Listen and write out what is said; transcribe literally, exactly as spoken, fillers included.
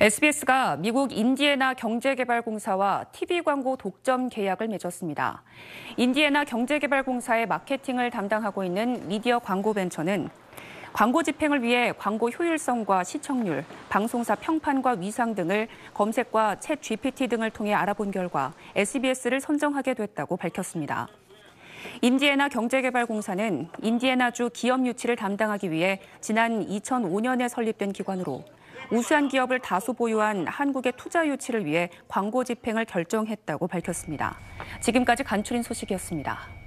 에스비에스가 미국 인디애나 경제개발공사와 티비 광고 독점 계약을 맺었습니다. 인디애나 경제개발공사의 마케팅을 담당하고 있는 미디어 광고벤처는 광고 집행을 위해 광고 효율성과 시청률, 방송사 평판과 위상 등을 검색과 챗지피티 등을 통해 알아본 결과 에스비에스를 선정하게 됐다고 밝혔습니다. 인디애나 경제개발공사는 인디애나주 기업 유치를 담당하기 위해 지난 이천오 년에 설립된 기관으로 우수한 기업을 다수 보유한 한국의 투자 유치를 위해 광고 집행을 결정했다고 밝혔습니다. 지금까지 간추린 소식이었습니다.